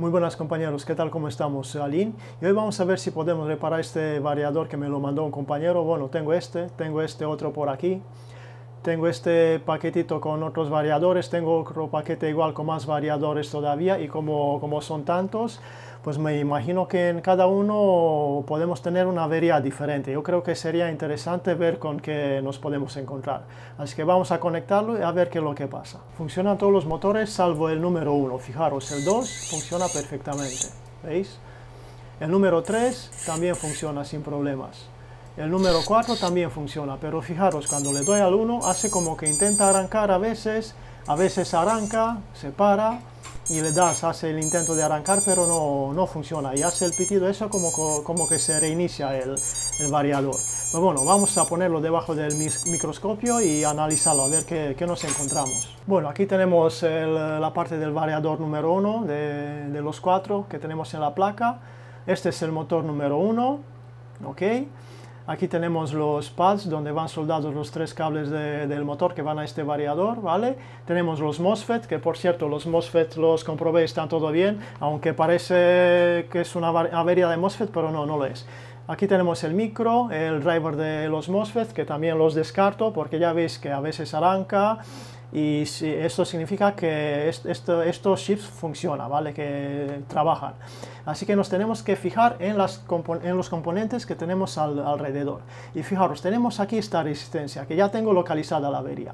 Muy buenas compañeros, ¿qué tal? ¿Cómo estamos? Alin. Y hoy vamos a ver si podemos reparar este variador que me lo mandó un compañero. Bueno, tengo este otro por aquí. Tengo este paquetito con otros variadores, tengo otro paquete igual con más variadores todavía, y como son tantos, pues me imagino que en cada uno podemos tener una avería diferente. Yo creo que sería interesante ver con qué nos podemos encontrar. Así que vamos a conectarlo y a ver qué es lo que pasa. Funcionan todos los motores salvo el número 1. Fijaros, el 2 funciona perfectamente, ¿veis? El número 3 también funciona sin problemas. El número 4 también funciona, pero fijaros, cuando le doy al 1 hace como que intenta arrancar a veces arranca, se para y le das, hace el intento de arrancar, pero no funciona y hace el pitido eso como que se reinicia el variador. Pero bueno, vamos a ponerlo debajo del microscopio y analizarlo a ver qué nos encontramos. Bueno, aquí tenemos la parte del variador número 1 de los 4 que tenemos en la placa. Este es el motor número 1, ok. Aquí tenemos los pads donde van soldados los 3 cables del motor que van a este variador, ¿vale? Tenemos los MOSFET, que por cierto los MOSFET los comprobé, están todo bien, aunque parece que es una avería de MOSFET, pero no lo es. Aquí tenemos el micro, el driver de los MOSFET, que también los descarto porque ya veis que a veces arranca y esto significa que estos chips funcionan, ¿vale? Que trabajan. Así que nos tenemos que fijar en los componentes que tenemos alrededor. Y fijaros, tenemos aquí esta resistencia, que ya tengo localizada la avería.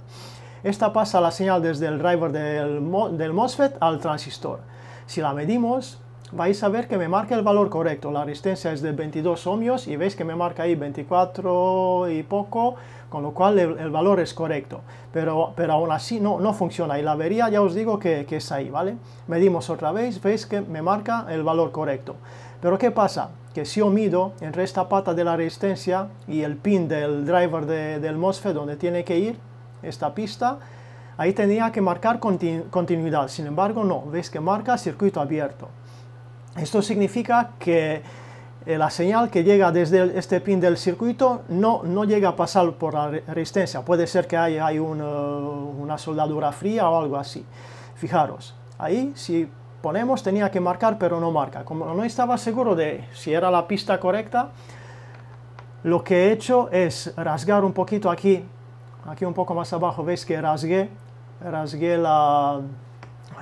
Esta pasa la señal desde el driver del MOSFET al transistor. Si la medimos, vais a ver que me marca el valor correcto. La resistencia es de 22 ohmios y veis que me marca ahí 24 y poco, con lo cual el valor es correcto, pero aún así no funciona y la avería ya os digo que es ahí, ¿vale? Medimos otra vez, veis que me marca el valor correcto, pero ¿qué pasa? Que si yo mido entre esta pata de la resistencia y el pin del driver del MOSFET donde tiene que ir esta pista, ahí tenía que marcar continuidad, sin embargo no, veis que marca circuito abierto. Esto significa que la señal que llega desde este pin del circuito no llega a pasar por la resistencia. Puede ser que hay una soldadura fría o algo así. Fijaros, ahí si ponemos tenía que marcar, pero no marca. Como no estaba seguro de si era la pista correcta, lo que he hecho es rasgar un poquito aquí un poco más abajo, veis que rasgué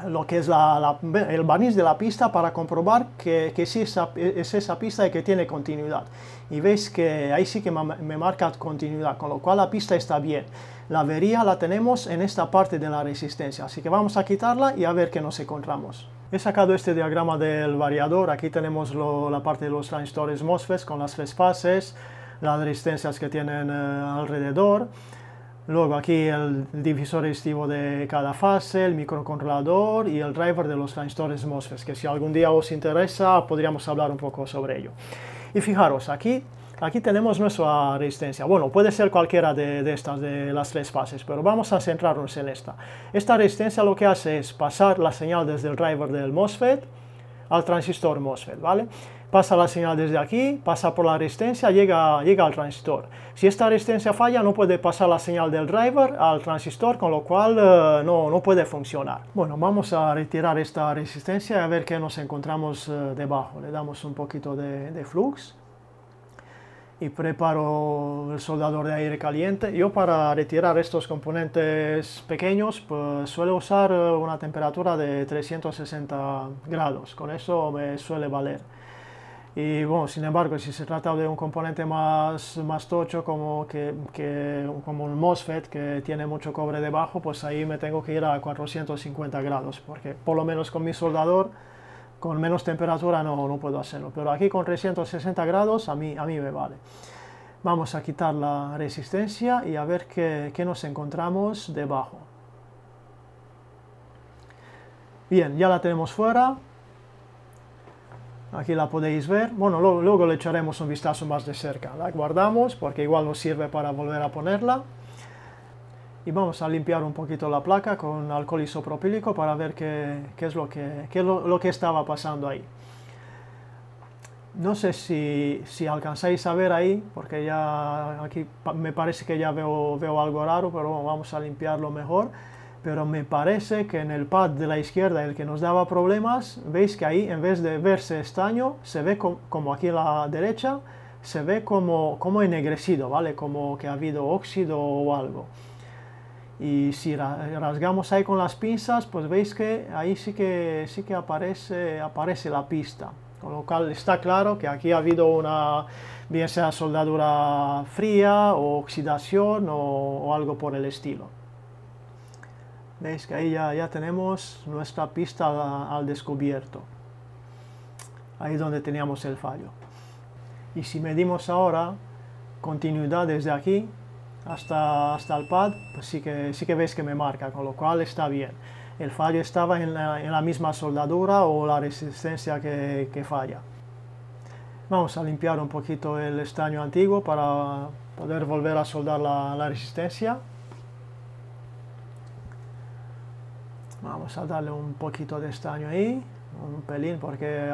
lo que es el barniz de la pista para comprobar que sí es esa pista y que tiene continuidad. Y veis que ahí sí que me marca continuidad, con lo cual la pista está bien. La avería la tenemos en esta parte de la resistencia, así que vamos a quitarla y a ver qué nos encontramos. He sacado este diagrama del variador, aquí tenemos la parte de los transistores MOSFET con las 3 fases, las resistencias que tienen alrededor. Luego aquí el divisor resistivo de cada fase, el microcontrolador y el driver de los transistores MOSFET, que si algún día os interesa podríamos hablar un poco sobre ello. Y fijaros, aquí tenemos nuestra resistencia. Bueno, puede ser cualquiera de estas, de las 3 fases, pero vamos a centrarnos en esta. Esta resistencia lo que hace es pasar la señal desde el driver del MOSFET al transistor MOSFET, ¿vale? Pasa la señal desde aquí, pasa por la resistencia, llega al transistor. Si esta resistencia falla, no puede pasar la señal del driver al transistor, con lo cual no puede funcionar. Bueno, vamos a retirar esta resistencia y a ver qué nos encontramos debajo. Le damos un poquito de flux y preparo el soldador de aire caliente. Yo para retirar estos componentes pequeños pues suelo usar una temperatura de 360 grados, con eso me suele valer. Y bueno, sin embargo, si se trata de un componente más tocho como un MOSFET que tiene mucho cobre debajo, pues ahí me tengo que ir a 450 grados, porque por lo menos con mi soldador, con menos temperatura no puedo hacerlo, pero aquí con 360 grados a mí me vale. Vamos a quitar la resistencia y a ver qué nos encontramos debajo. Bien, ya la tenemos fuera. Aquí la podéis ver, bueno, luego le echaremos un vistazo más de cerca, la guardamos porque igual nos sirve para volver a ponerla. Y vamos a limpiar un poquito la placa con alcohol isopropílico para ver qué es lo que estaba pasando ahí. No sé si alcanzáis a ver ahí, porque ya aquí me parece que ya veo algo raro, pero bueno, vamos a limpiarlo mejor. pero me parece que en el pad de la izquierda, el que nos daba problemas, veis que ahí en vez de verse estaño, se ve como aquí a la derecha, se ve como ennegrecido, ¿vale? Como que ha habido óxido o algo. Y si rasgamos ahí con las pinzas, pues veis que ahí sí que aparece la pista. Con lo cual está claro que aquí ha habido una, bien sea soldadura fría o oxidación o algo por el estilo. Veis que ahí ya tenemos nuestra pista al descubierto, ahí donde teníamos el fallo. Y si medimos ahora continuidad desde aquí hasta el pad, pues sí que veis que me marca, con lo cual está bien. El fallo estaba en la misma soldadura o la resistencia que falla. Vamos a limpiar un poquito el estaño antiguo para poder volver a soldar la resistencia. Vamos a darle un poquito de estaño ahí, un pelín, porque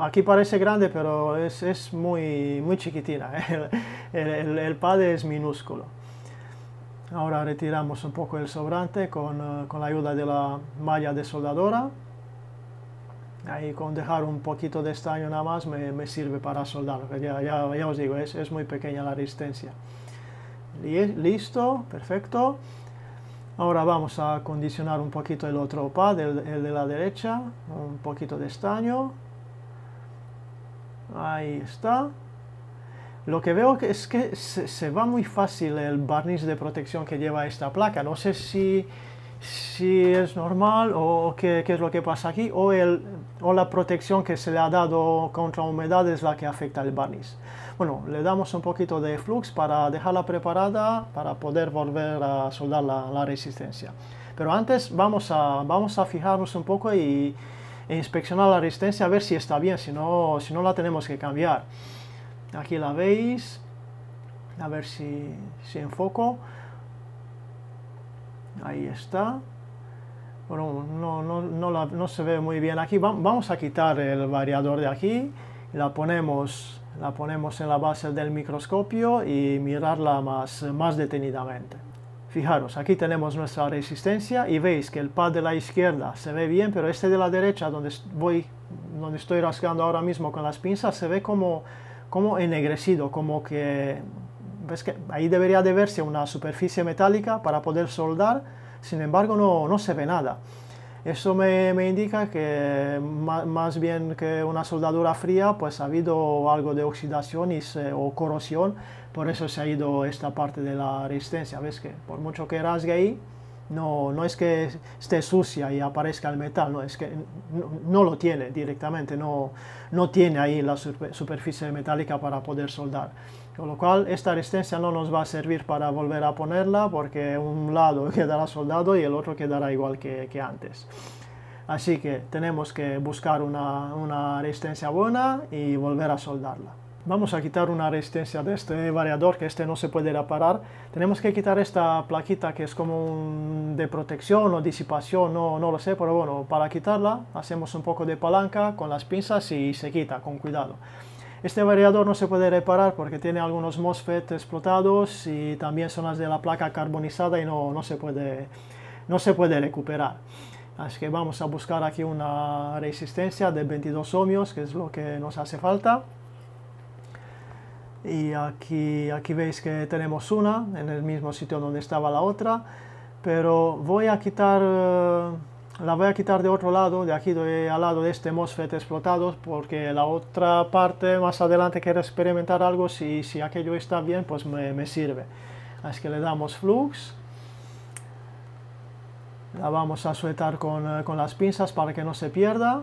aquí parece grande, pero es muy, muy chiquitina, ¿eh? El pad es minúsculo. Ahora retiramos un poco el sobrante con la ayuda de la malla desoldadora. Ahí con dejar un poquito de estaño nada más me sirve para soldar. Ya os digo, es muy pequeña la resistencia. Listo, perfecto. Ahora vamos a acondicionar un poquito el otro pad, el de la derecha. Un poquito de estaño. Ahí está. Lo que veo es que se va muy fácil el barniz de protección que lleva esta placa. No sé si es normal o qué es lo que pasa aquí, o la protección que se le ha dado contra humedad es la que afecta el barniz. Bueno, le damos un poquito de flux para dejarla preparada para poder volver a soldar la resistencia. Pero antes vamos a fijarnos un poco e inspeccionar la resistencia a ver si está bien, si no la tenemos que cambiar. Aquí la veis, a ver si enfoco, ahí está. Bueno, no se ve muy bien aquí. Vamos a quitar el variador de aquí, la ponemos en la base del microscopio y mirarla más detenidamente. Fijaros, aquí tenemos nuestra resistencia y veis que el pad de la izquierda se ve bien, pero este de la derecha donde estoy rasgando ahora mismo con las pinzas se ve como ennegrecido, como que, ves que ahí debería de verse una superficie metálica para poder soldar, sin embargo no se ve nada. Eso me indica que más bien que una soldadura fría, pues ha habido algo de oxidación o corrosión, por eso se ha ido esta parte de la resistencia. Ves que por mucho que rasgue ahí, no es que esté sucia y aparezca el metal, no, es que no lo tiene directamente, no tiene ahí la superficie metálica para poder soldar. Con lo cual esta resistencia no nos va a servir para volver a ponerla, porque un lado quedará soldado y el otro quedará igual que antes. Así que tenemos que buscar una resistencia buena y volver a soldarla. Vamos a quitar una resistencia de este variador, que este no se puede reparar. Tenemos que quitar esta plaquita que es como de protección o disipación, no lo sé, pero bueno, para quitarla hacemos un poco de palanca con las pinzas y se quita con cuidado. Este variador no se puede reparar porque tiene algunos MOSFET explotados y también zonas de la placa carbonizada y no se puede recuperar. Así que vamos a buscar aquí una resistencia de 22 ohmios, que es lo que nos hace falta. Y aquí veis que tenemos una en el mismo sitio donde estaba la otra, pero la voy a quitar de otro lado, de aquí al lado de este MOSFET explotado, porque la otra parte más adelante quiero experimentar algo, si aquello está bien pues me sirve. Así que le damos flux, la vamos a sujetar con las pinzas para que no se pierda.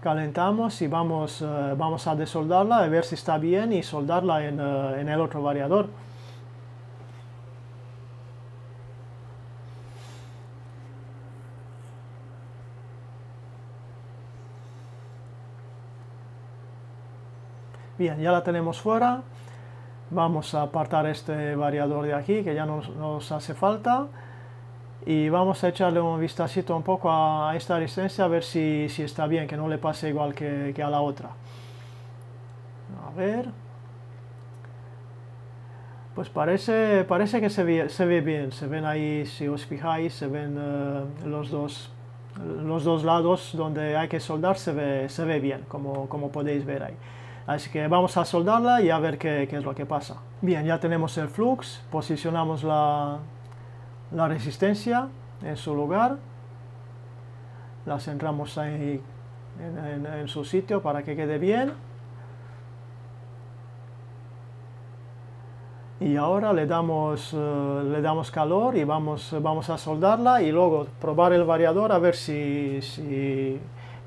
Calentamos y vamos a desoldarla, a ver si está bien y soldarla en el otro variador. Bien, ya la tenemos fuera. Vamos a apartar este variador de aquí que ya no nos hace falta. Y vamos a echarle un vistacito un poco a esta resistencia, a ver si está bien, que no le pase igual que a la otra. A ver. Pues parece que se ve bien, se ven ahí, si os fijáis, se ven los dos lados donde hay que soldar, se ve bien, como podéis ver ahí. Así que vamos a soldarla y a ver qué es lo que pasa. Bien, ya tenemos el flux, posicionamos la resistencia en su lugar, la centramos ahí en su sitio para que quede bien. Y ahora le damos calor y vamos a soldarla y luego probar el variador a ver si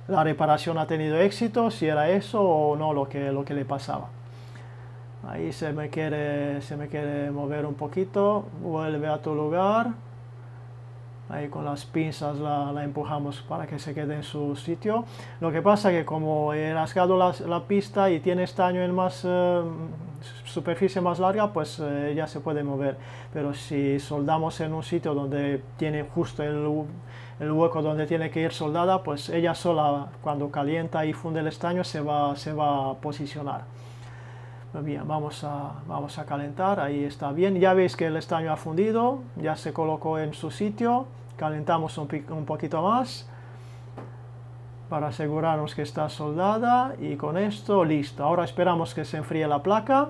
la reparación ha tenido éxito, si era eso o no lo que le pasaba. Ahí se me quiere mover un poquito, vuelve a tu lugar. Ahí con las pinzas la empujamos para que se quede en su sitio. Lo que pasa que como he rasgado la pista y tiene estaño en más superficie más larga, pues ya se puede mover. Pero si soldamos en un sitio donde tiene justo el hueco donde tiene que ir soldada, pues ella sola, cuando calienta y funde el estaño, se va a posicionar. Bien, vamos a calentar, ahí está bien, ya veis que el estaño ha fundido, ya se colocó en su sitio, calentamos un poquito más para asegurarnos que está soldada y con esto listo. Ahora esperamos que se enfríe la placa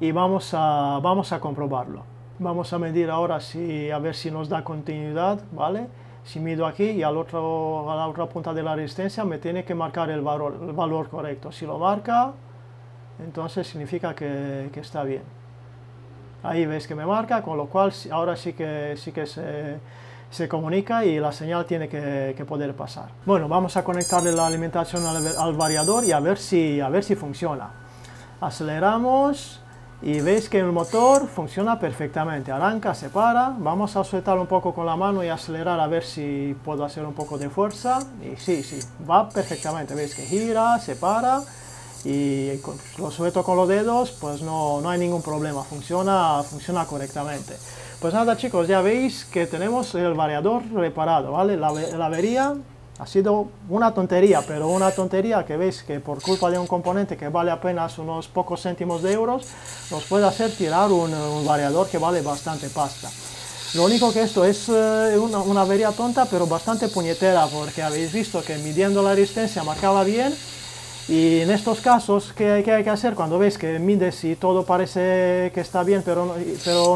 y vamos a comprobarlo. Vamos a medir ahora a ver si nos da continuidad, ¿vale? Si mido aquí y a la otra punta de la resistencia me tiene que marcar el valor correcto, si lo marca, entonces significa que está bien. Ahí veis que me marca, con lo cual ahora sí que se comunica y la señal tiene que poder pasar. Bueno, vamos a conectarle la alimentación al variador y a ver si funciona. Aceleramos y veis que el motor funciona perfectamente, arranca, se para. Vamos a sujetar un poco con la mano y acelerar a ver si puedo hacer un poco de fuerza. Y sí, va perfectamente, veis que gira, se para. Y lo sujeto con los dedos, pues no hay ningún problema, funciona correctamente. Pues nada chicos, ya veis que tenemos el variador reparado, ¿vale? La avería ha sido una tontería, pero una tontería que veis que por culpa de un componente que vale apenas unos pocos céntimos de euros, nos puede hacer tirar un variador que vale bastante pasta. Lo único que esto es una avería tonta, pero bastante puñetera, porque habéis visto que midiendo la resistencia marcaba bien. Y en estos casos, ¿qué hay que hacer? Cuando ves que mides y todo parece que está bien, pero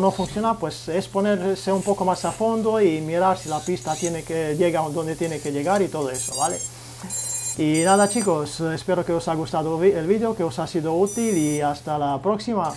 no funciona, pues es ponerse un poco más a fondo y mirar si la pista llega donde tiene que llegar y todo eso, ¿vale? Y nada chicos, espero que os haya gustado el vídeo, que os ha sido útil y hasta la próxima.